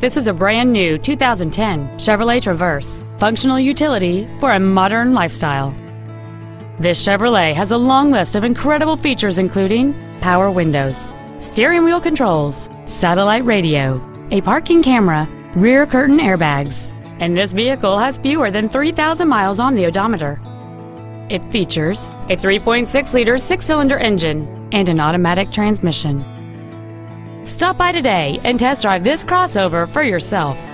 This is a brand new 2010 Chevrolet Traverse, functional utility for a modern lifestyle. This Chevrolet has a long list of incredible features including power windows, steering wheel controls, satellite radio, a parking camera, rear curtain airbags, and this vehicle has fewer than 3,000 miles on the odometer. It features a 3.6-liter six-cylinder engine and an automatic transmission. Stop by today and test drive this crossover for yourself.